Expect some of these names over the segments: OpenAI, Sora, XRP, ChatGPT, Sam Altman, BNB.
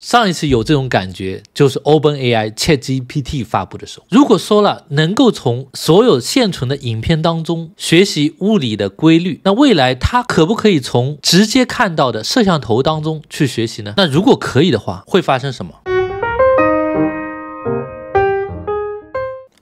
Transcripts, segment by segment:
上一次有这种感觉就是 OpenAI ChatGPT 发布的时候。如果Sora能够从所有现存的影片当中学习物理的规律，那未来它可不可以从直接看到的摄像头当中去学习呢？那如果可以的话，会发生什么？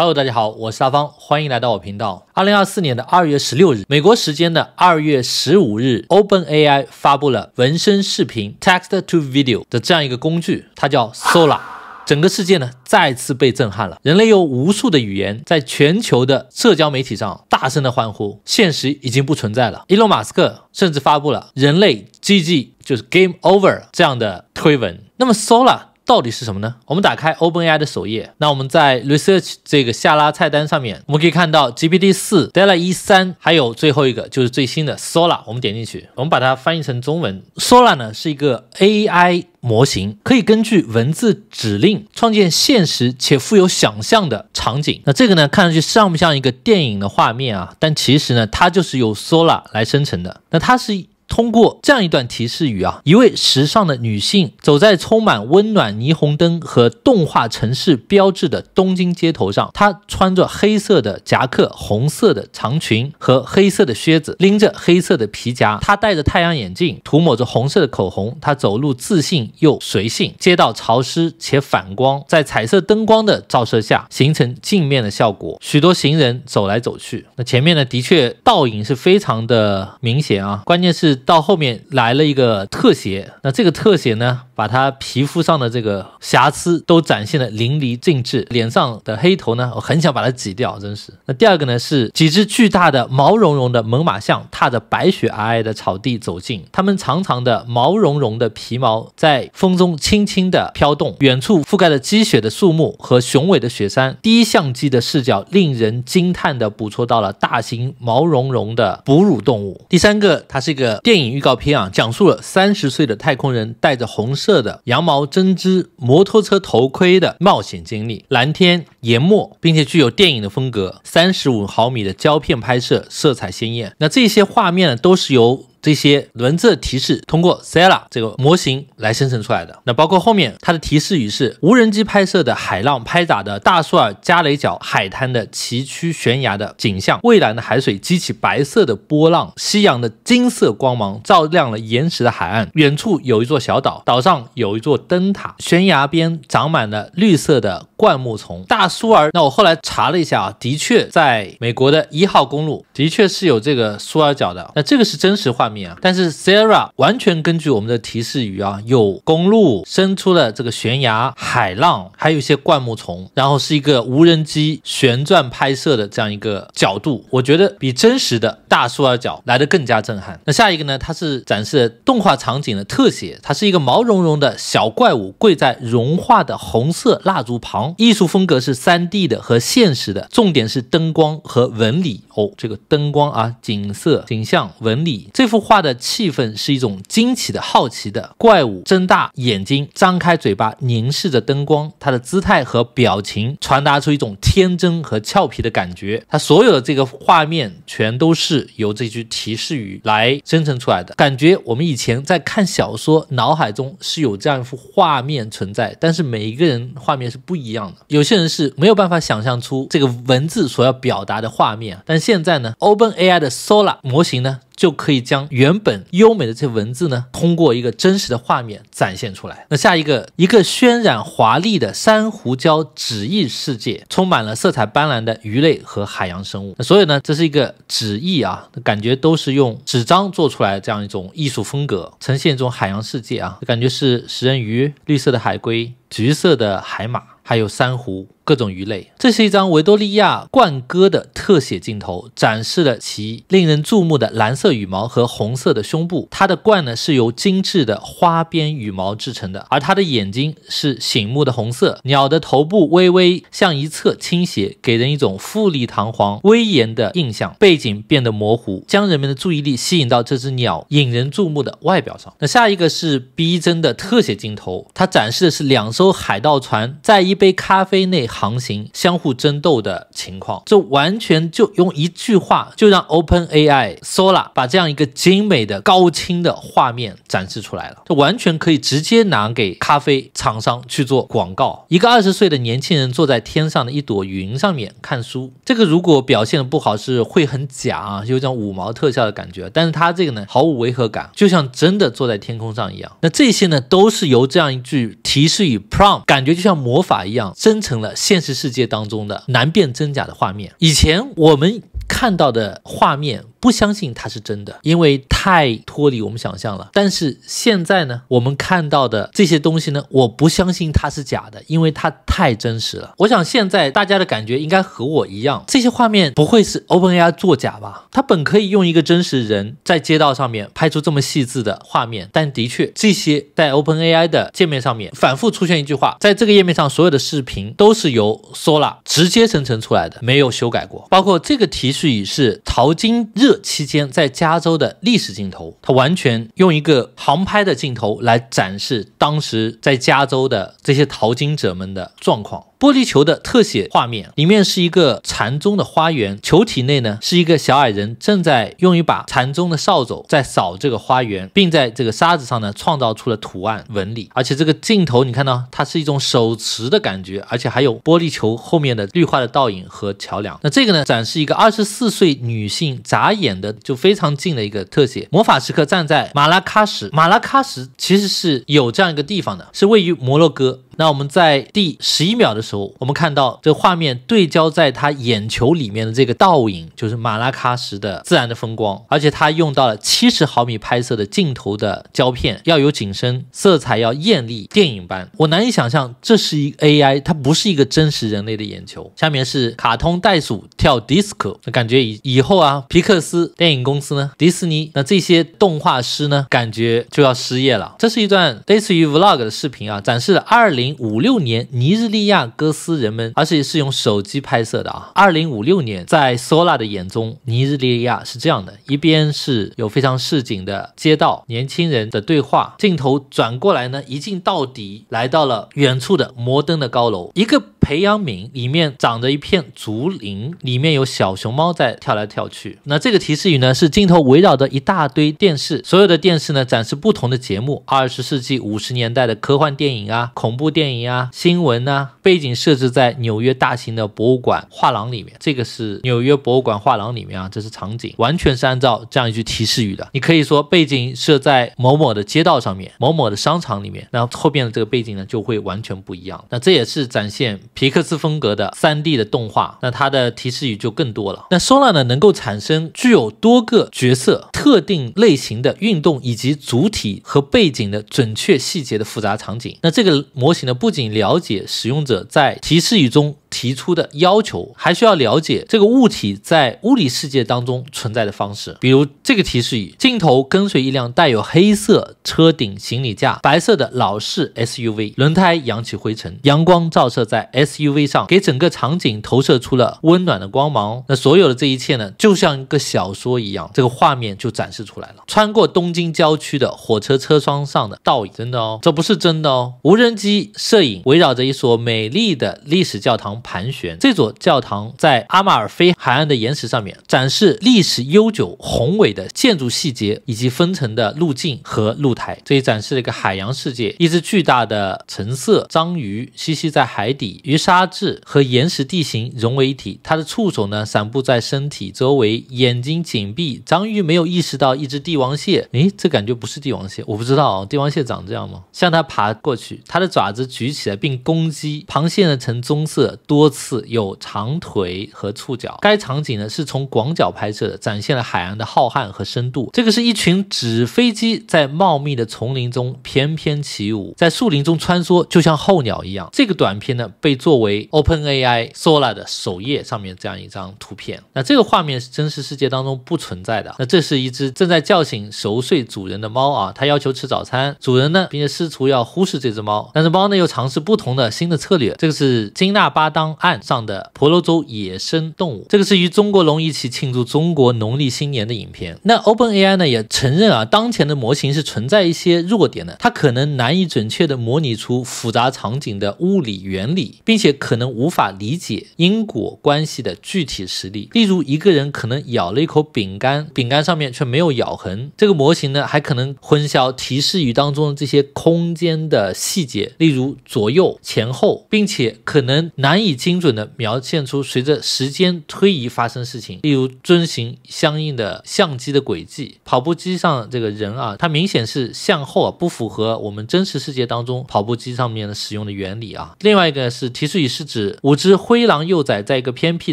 Hello， 大家好，我是大方，欢迎来到我频道。2024年的2月16日，美国时间的2月15日 ，OpenAI 发布了文声视频 Text to Video 的这样一个工具，它叫 Sora。整个世界呢再次被震撼了，人类有无数的语言在全球的社交媒体上大声的欢呼，现实已经不存在了。伊隆·马斯克甚至发布了人类 GG 就是 Game Over 这样的推文。那么 Sora 到底是什么呢？我们打开 OpenAI 的首页，那我们在 Research 这个下拉菜单上面，我们可以看到 GPT4、Dall-E3， 还有最后一个就是最新的 Sora。我们点进去，我们把它翻译成中文。Sora 呢是一个 AI 模型，可以根据文字指令创建现实且富有想象的场景。那这个呢，看上去像不像一个电影的画面啊？但其实呢，它就是由 Sora 来生成的。那它是 通过这样一段提示语啊，一位时尚的女性走在充满温暖霓虹灯和动画城市标志的东京街头上，她穿着黑色的夹克、红色的长裙和黑色的靴子，拎着黑色的皮夹，她戴着太阳眼镜，涂抹着红色的口红，她走路自信又随性。街道潮湿且反光，在彩色灯光的照射下形成镜面的效果，许多行人走来走去。那前面呢，的确倒影是非常的明显啊，关键是 到后面来了一个特写，那这个特写呢，把他皮肤上的这个瑕疵都展现的淋漓尽致，脸上的黑头呢，我很想把它挤掉，真是。那第二个呢，是几只巨大的毛茸茸的猛犸象，踏着白雪皑皑的草地走近，它们长长的毛茸茸的皮毛在风中轻轻的飘动，远处覆盖了积雪的树木和雄伟的雪山。第一相机的视角令人惊叹的捕捉到了大型毛茸茸的哺乳动物。第三个，它是一个 电影预告片啊，讲述了30岁的太空人戴着红色的羊毛针织摩托车头盔的冒险经历。蓝天、研墨，并且具有电影的风格。35毫米的胶片拍摄，色彩鲜艳。那这些画面呢，都是由 这些文字提示通过 Sora 这个模型来生成出来的。那包括后面它的提示语是无人机拍摄的海浪拍打的大苏尔加雷角海滩的崎岖悬崖的景象，蔚蓝的海水激起白色的波浪，夕阳的金色光芒照亮了岩石的海岸，远处有一座小岛，岛上有一座灯塔，悬崖边长满了绿色的灌木丛。大苏尔，那我后来查了一下啊，的确在美国的1号公路的确是有这个苏尔角的。那这个是真实画面 但是 Sora 完全根据我们的提示语啊，有公路伸出了这个悬崖、海浪，还有一些灌木丛，然后是一个无人机旋转拍摄的这样一个角度，我觉得比真实的大苏尔角来得更加震撼。那下一个呢，它是展示了动画场景的特写，它是一个毛茸茸的小怪物跪在融化的红色蜡烛旁，艺术风格是 3D 的和现实的，重点是灯光和纹理哦，这个灯光啊、景色、景象、纹理，这幅 画的气氛是一种惊奇的、好奇的。怪物睁大眼睛，张开嘴巴，凝视着灯光。它的姿态和表情传达出一种天真和俏皮的感觉。它所有的这个画面全都是由这句提示语来生成出来的。感觉我们以前在看小说，脑海中是有这样一幅画面存在，但是每一个人画面是不一样的。有些人是没有办法想象出这个文字所要表达的画面。但现在呢 ，OpenAI 的 Sora 模型呢， 就可以将原本优美的这文字呢，通过一个真实的画面展现出来。那下一个，一个渲染华丽的珊瑚礁纸翼世界，充满了色彩斑斓的鱼类和海洋生物。那所以呢，这是一个纸翼啊，感觉都是用纸张做出来的这样一种艺术风格，呈现一种海洋世界啊，感觉是食人鱼、绿色的海龟、橘色的海马， 还有珊瑚、各种鱼类。这是一张维多利亚冠哥的特写镜头，展示了其令人注目的蓝色羽毛和红色的胸部。它的冠呢是由精致的花边羽毛制成的，而它的眼睛是醒目的红色。鸟的头部微微向一侧倾斜，给人一种富丽堂皇、威严的印象。背景变得模糊，将人们的注意力吸引到这只鸟引人注目的外表上。那下一个是逼真的特写镜头，它展示的是两艘海盗船在一 杯咖啡内行情相互争斗的情况。这完全就用一句话就让 OpenAI Sora 把这样一个精美的高清的画面展示出来了，这完全可以直接拿给咖啡厂商去做广告。一个20岁的年轻人坐在天上的一朵云上面看书，这个如果表现的不好是会很假啊，有种五毛特效的感觉，但是他这个呢毫无违和感，就像真的坐在天空上一样。那这些呢都是由这样一句提示与 prompt， 感觉就像魔法一样生成了现实世界当中的难辨真假的画面。以前我们看到的画面不相信它是真的，因为太脱离我们想象了。但是现在呢，我们看到的这些东西呢，我不相信它是假的，因为它太真实了。我想现在大家的感觉应该和我一样，这些画面不会是 OpenAI 作假吧？它本可以用一个真实人在街道上面拍出这么细致的画面，但的确这些在 OpenAI 的界面上面反复出现一句话，在这个页面上所有的视频都是由 Sora 直接生成出来的，没有修改过。包括这个提示语是淘金日期间在加州的历史镜头，它完全用一个航拍的镜头来展示当时在加州的这些淘金者们的状况。玻璃球的特写画面里面是一个禅宗的花园，球体内呢是一个小矮人正在用一把禅宗的扫帚在扫这个花园，并在这个沙子上呢创造出了图案纹理。而且这个镜头你看到它是一种手持的感觉，而且还有玻璃球后面的绿化的倒影和桥梁。那这个呢展示一个24岁女性眨眼的就非常近的一个特写。魔法时刻站在马拉喀什，马拉喀什其实是有这样一个地方的，是位于摩洛哥。那我们在第11秒的时候，我们看到这画面对焦在他眼球里面的这个倒影，就是马拉喀什的自然的风光。而且他用到了70毫米拍摄的镜头的胶片，要有景深，色彩要艳丽，电影般。我难以想象这是一 AI， 它不是一个真实人类的眼球。下面是卡通袋鼠跳 disco， 感觉以后啊，皮克斯电影公司呢，迪士尼，那这些动画师呢，感觉就要失业了。这是一段类似于 vlog 的视频啊，展示了2056年尼日利亚哥斯人们，而且是用手机拍摄的啊。2056年，在 Sora 的眼中，尼日利亚是这样的：一边是有非常市井的街道，年轻人的对话，镜头转过来呢，一镜到底，来到了远处的摩登的高楼，一个培养皿里面长着一片竹林，里面有小熊猫在跳来跳去。那这个提示语呢，是镜头围绕着一大堆电视，所有的电视呢展示不同的节目，20世纪50年代的科幻电影啊，恐怖电影啊，新闻啊，背景设置在纽约大型的博物馆画廊里面。这个是纽约博物馆画廊里面啊，这是场景，完全是按照这样一句提示语的。你可以说背景设在某某的街道上面，某某的商场里面，然后后面的这个背景呢就会完全不一样。那这也是展现皮克斯风格的 3D 的动画，那它的提示语就更多了。那 Sora 呢能够产生具有多个角色、特定类型的运动以及主体和背景的准确细节的复杂场景。那这个模型不仅了解使用者在提示语中提出的要求，还需要了解这个物体在物理世界当中存在的方式。比如这个提示语，镜头跟随一辆带有黑色车顶行李架、白色的老式 SUV， 轮胎扬起灰尘，阳光照射在 SUV 上，给整个场景投射出了温暖的光芒。那所有的这一切呢，就像一个小说一样，这个画面就展示出来了。穿过东京郊区的火车车窗上的倒影，真的哦，这不是真的哦。无人机摄影围绕着一所美丽的历史教堂盘旋，这座教堂在阿马尔菲海岸的岩石上面，展示历史悠久宏伟的建筑细节以及分层的路径和露台。这里展示了一个海洋世界，一只巨大的橙色章鱼栖息在海底，与沙质和岩石地形融为一体，它的触手呢散布在身体周围，眼睛紧闭。章鱼没有意识到一只帝王蟹，诶，这感觉不是帝王蟹，我不知道帝王蟹长这样吗？向它爬过去，它的爪子举起来并攻击螃蟹呢，呈棕色，多次有长腿和触角。该场景呢是从广角拍摄的，展现了海洋的浩瀚和深度。这个是一群纸飞机在茂密的丛林中翩翩起舞，在树林中穿梭，就像候鸟一样。这个短片呢被作为 OpenAI Sora 的首页上面这样一张图片。那这个画面是真实世界当中不存在的。那这是一只正在叫醒熟睡主人的猫啊，它要求吃早餐，主人呢并且试图要忽视这只猫，但是猫呢又尝试不同的新的策略。这个是金纳巴当江岸上的婆罗洲野生动物。这个是与中国龙一起庆祝中国农历新年的影片。那 OpenAI 呢也承认啊，当前的模型是存在一些弱点的，它可能难以准确的模拟出复杂场景的物理原理，并且可能无法理解因果关系的具体实例。例如，一个人可能咬了一口饼干，饼干上面却没有咬痕。这个模型呢还可能混淆提示语当中的这些空间的细节，例如左右、前后，并且可能难以精准的描现出随着时间推移发生事情，例如遵循相应的相机的轨迹。跑步机上这个人啊，他明显是向后啊，不符合我们真实世界当中跑步机上面的使用的原理啊。另外一个是提示语是指五只灰狼幼崽在一个偏僻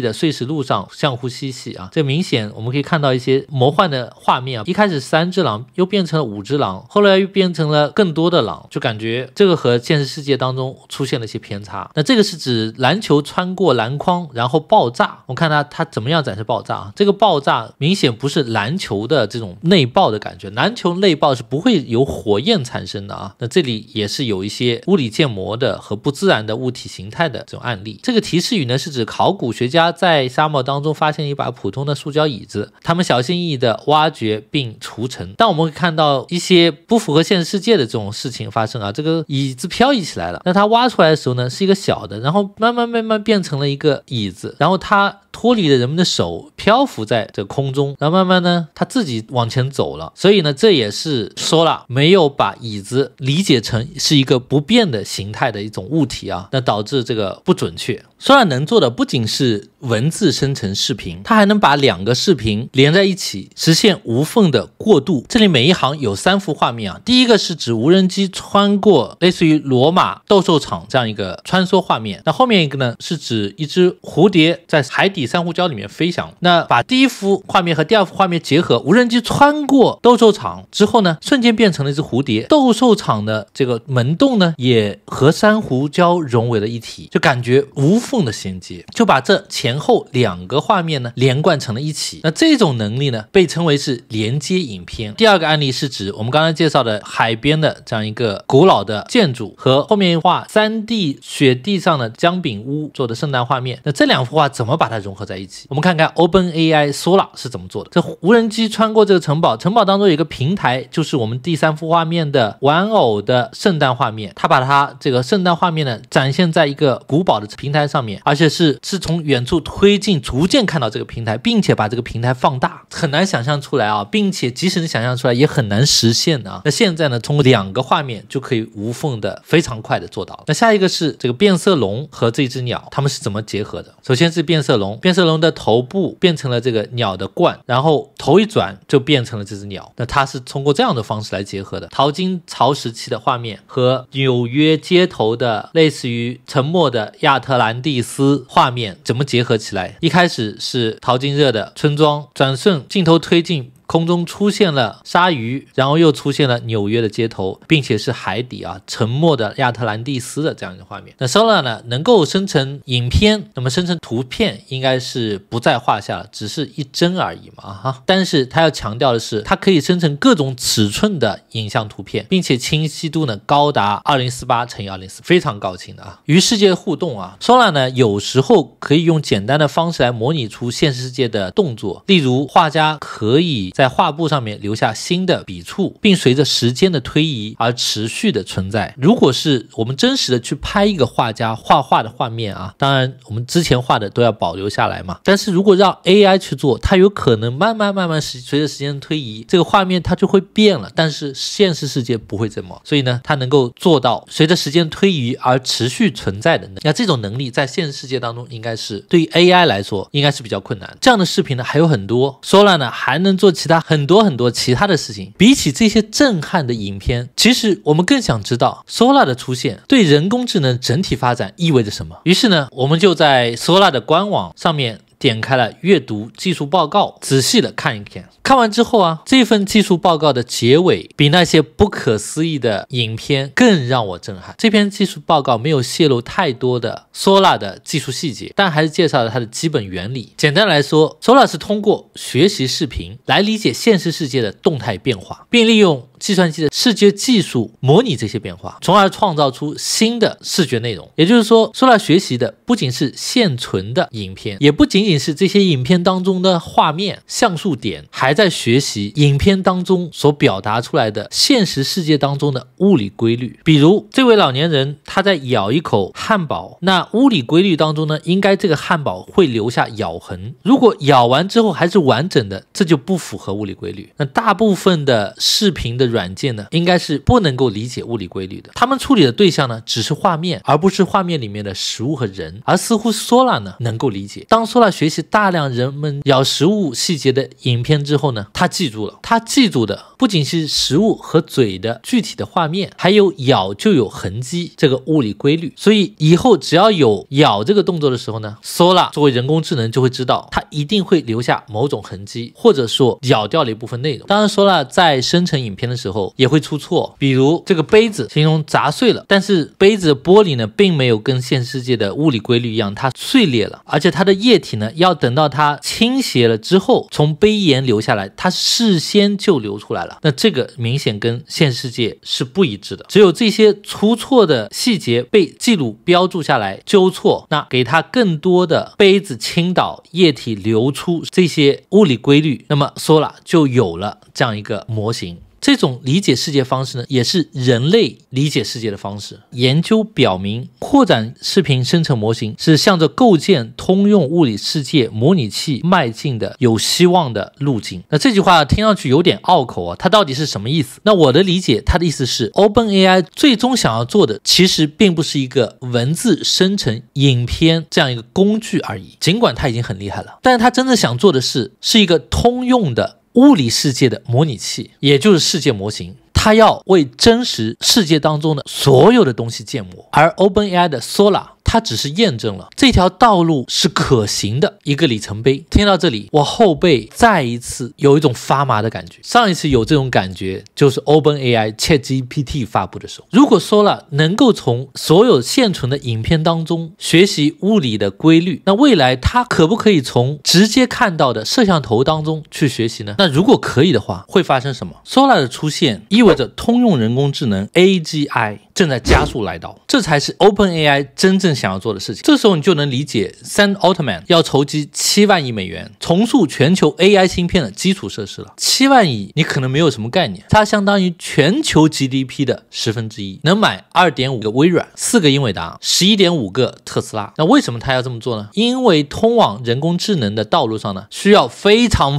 的碎石路上相互嬉戏啊，这明显我们可以看到一些魔幻的画面啊。一开始三只狼，又变成了五只狼，后来又变成了更多的狼，就感觉这个和现实世界当中出现了一些偏差。那这个是指篮球穿过篮筐然后爆炸，我看它怎么样展示爆炸啊？这个爆炸明显不是篮球的这种内爆的感觉，篮球内爆是不会有火焰产生的啊。那这里也是有一些物理建模的和不自然的物体形态的这种案例。这个提示语呢是指考古学家在沙漠当中发现一把普通的塑胶椅子，他们小心翼翼的挖掘并除尘。但我们会看到一些不符合现实世界的这种事情发生啊，这个椅子漂移起来了，那它挖出来的时候呢是一个小的，然后慢慢变成了一个椅子，然后它脱离了人们的手，漂浮在这空中，然后慢慢呢它自己往前走了。所以呢这也是Sora没有把椅子理解成是一个不变的形态的一种物体啊，那导致这个不准确。Sora能做的不仅是文字生成视频，它还能把两个视频连在一起，实现无缝的过渡。这里每一行有三幅画面啊，第一个是指无人机穿过类似于罗马斗兽场这样一个穿梭画面，那后面一个呢是指一只蝴蝶在海底珊瑚礁里面飞翔。那把第一幅画面和第二幅画面结合，无人机穿过斗兽场之后呢，瞬间变成了一只蝴蝶，斗兽场的这个门洞呢也和珊瑚礁融为了一体，就感觉无缝的衔接，就把这前后两个画面呢连贯成了一起。那这种能力呢被称为是连接影片。第二个案例是指我们刚才介绍的海边的这样一个古老的建筑和后面一画 3D 雪地上的姜饼屋做的圣诞画面，那这两幅画怎么把它融合在一起？我们看看 OpenAI Sora 是怎么做的。这无人机穿过这个城堡，城堡当中有一个平台，就是我们第三幅画面的玩偶的圣诞画面，它把它这个圣诞画面呢展现在一个古堡的平台上面，而且是从远处推进，逐渐看到这个平台，并且把这个平台放大，很难想象出来啊，并且即使你想象出来也很难实现的啊。那现在呢通过两个画面就可以无缝的非常快的做到了。那下一个是这个变色龙和这只鸟它们是怎么结合的。首先是变色龙的头部变成了这个鸟的冠，然后头一转就变成了这只鸟，那它是通过这样的方式来结合的。淘金潮时期的画面和纽约街头的类似于沉默的亚特兰蒂斯画面怎么结合起来？一开始是淘金热的村庄，转瞬镜头推进，空中出现了鲨鱼，然后又出现了纽约的街头，并且是海底啊，沉没的亚特兰蒂斯的这样一个画面。那 Sora 呢能够生成影片，那么生成图片应该是不在话下了，只是一帧而已嘛哈。但是它要强调的是，它可以生成各种尺寸的影像图片，并且清晰度呢高达 2048×2048， 非常高清的啊。与世界互动啊， Sora 呢有时候可以用简单的方式来模拟出现实世界的动作，例如画家可以在画布上面留下新的笔触，并随着时间的推移而持续的存在。如果是我们真实的去拍一个画家画画的画面啊，当然我们之前画的都要保留下来嘛，但是如果让 AI 去做，它有可能慢慢随着时间推移，这个画面它就会变了，但是现实世界不会这么，所以呢它能够做到随着时间推移而持续存在的能力。那这种能力在现实世界当中应该是对于 AI 来说应该是比较困难。这样的视频呢还有很多， Sora 呢还能做其他很多其他的事情。比起这些震撼的影片，其实我们更想知道 Sora 的出现对人工智能整体发展意味着什么。于是呢我们就在 Sora 的官网上面点开了阅读技术报告，仔细的看一看。看完之后啊，这份技术报告的结尾比那些不可思议的影片更让我震撼。这篇技术报告没有泄露太多的 Sora 的技术细节，但还是介绍了它的基本原理。简单来说， Sora 是通过学习视频来理解现实世界的动态变化，并利用计算机的视觉技术模拟这些变化，从而创造出新的视觉内容。也就是说，Sora学习的不仅是现存的影片，也不仅仅是这些影片当中的画面、像素点，还在学习影片当中所表达出来的现实世界当中的物理规律。比如，这位老年人他在咬一口汉堡，那物理规律当中呢，应该这个汉堡会留下咬痕。如果咬完之后还是完整的，这就不符合物理规律。那大部分的视频的软件呢，应该是不能够理解物理规律的。他们处理的对象呢，只是画面，而不是画面里面的食物和人。而似乎 Sora 呢，能够理解。当 Sora 学习大量人们咬食物细节的影片之后呢，他记住了。他记住的不仅是食物和嘴的具体的画面，还有咬就有痕迹这个物理规律。所以以后只要有咬这个动作的时候呢， Sora 作为人工智能就会知道，它一定会留下某种痕迹，或者说咬掉了一部分内容。当然 Sora 在生成影片的时候也会出错，比如这个杯子形容砸碎了，但是杯子的玻璃呢，并没有跟现实世界的物理规律一样，它碎裂了，而且它的液体呢，要等到它倾斜了之后，从杯沿流下来，它事先就流出来了。那这个明显跟现实世界是不一致的。只有这些出错的细节被记录标注下来，纠错，那给它更多的杯子倾倒、液体流出这些物理规律，那么 Sora 就有了这样一个模型。这种理解世界方式呢，也是人类理解世界的方式。研究表明，扩展视频生成模型是向着构建通用物理世界模拟器迈进的有希望的路径。那这句话听上去有点拗口啊，它到底是什么意思？那我的理解，它的意思是 ，OpenAI 最终想要做的其实并不是一个文字生成影片这样一个工具而已。尽管它已经很厉害了，但是它真正想做的是一个通用的物理世界的模拟器，也就是世界模型。它要为真实世界当中的所有的东西建模，而 OpenAI 的 Sora， 它只是验证了这条道路是可行的一个里程碑。听到这里，我后背再一次有一种发麻的感觉。上一次有这种感觉就是 OpenAI ChatGPT 发布的时候。如果 Sora 能够从所有现存的影片当中学习物理的规律，那未来它可不可以从直接看到的摄像头当中去学习呢？那如果可以的话，会发生什么 ？Sora 的出现意味着通用人工智能 AGI 正在加速来到，这才是 OpenAI 真正想要做的事情。这时候你就能理解 Sam Altman 要筹集7万亿美元重塑全球 AI 芯片的基础设施了。7万亿你可能没有什么概念，它相当于全球 GDP 的1/10，能买 2.5 个微软、4个英伟达、11.5 个特斯拉。那为什么它要这么做呢？因为通往人工智能的道路上呢，需要非常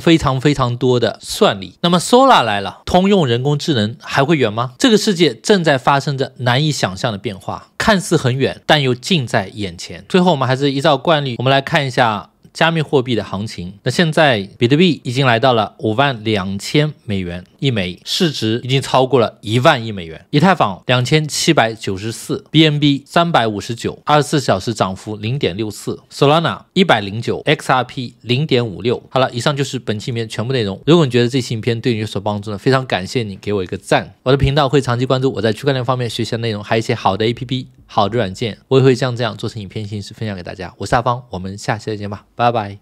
多的算力。那么 Sora 来了，通用人工智能还会远吗？这个世界正在发生着难以想象的变化，看似很远，但又近在眼前。最后，我们还是依照惯例，我们来看一下加密货币的行情。那现在比特币已经来到了52000美元一枚，市值已经超过了1万亿美元。以太坊2794， BNB 359， 24小时涨幅 0.64， Solana 109， XRP 0.56。 好了，以上就是本期影片全部内容。如果你觉得这期影片对你有所帮助呢，非常感谢你给我一个赞。我的频道会长期关注我在区块链方面学习的内容，还有一些好的 APP、 好的软件，我也会像这样做成影片形式分享给大家。我是阿方，我们下期再见吧，拜拜。